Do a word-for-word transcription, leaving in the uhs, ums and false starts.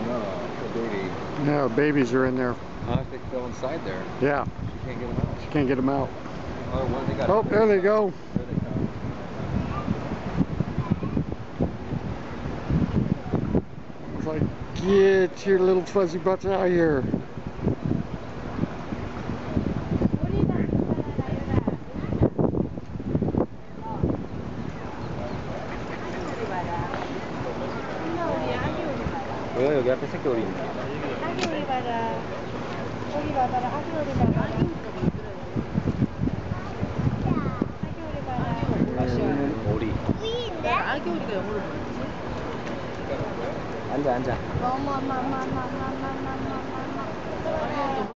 Oh no, the baby. No, babies are in there. Huh? They fell inside there. Yeah. She can't get them out. She can't get them out. Oh, well, they got oh there they go. There they come. It's like, get your little fuzzy butts out of here. 내가 여기 앞에 새끼 오리입니다. 아기 오리 봐라. 오리 봐라. 아기 오리 봐라. 아기 오리 봐라. 맛있는 오리. 오리인데? 아기 오리가 영어로 뭐지? 앉아 앉아. 엄마 엄마 엄마 엄마 엄마 엄마 엄마.